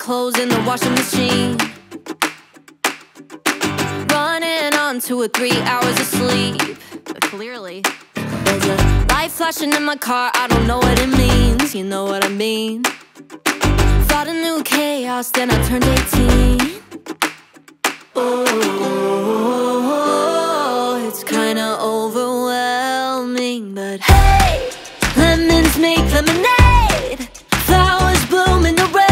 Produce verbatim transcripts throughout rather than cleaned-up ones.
clothes in the washing machine, running on two or three hours of sleep. But clearly, there's a light flashing in my car, I don't know what it means. You know what I mean? Thought I knew chaos, then I turned eighteen. Oh, it's kinda overwhelming, but hey, lemons make lemonade, flowers bloom in the rain.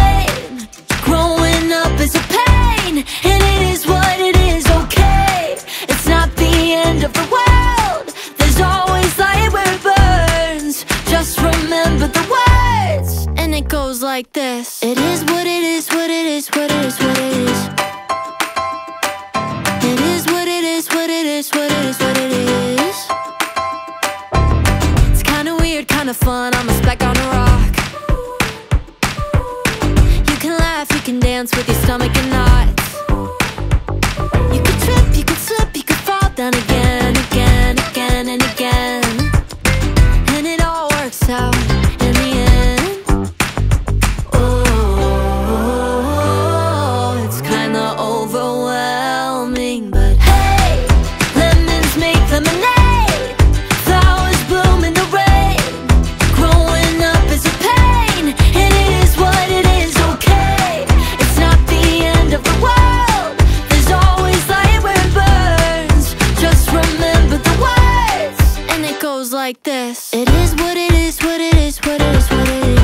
Growing up is a pain, and it is what it is, okay. It's not the end of the world, there's always light where it burns. Just remember the words, and it goes like this. It is what it is, what it is, what it is, what it is. It is what it is, what it is, what it is, what it is. It's kinda weird, kinda fun, I'm a speck on a rock. You can laugh, you can dance with your stomach in knots. You could trip, you could slip, you could fall down again, again, again, and again. And it all works out in the end. Oh, it's kinda overwhelming. Like this. It is what it is, what it is, what it is, what it is.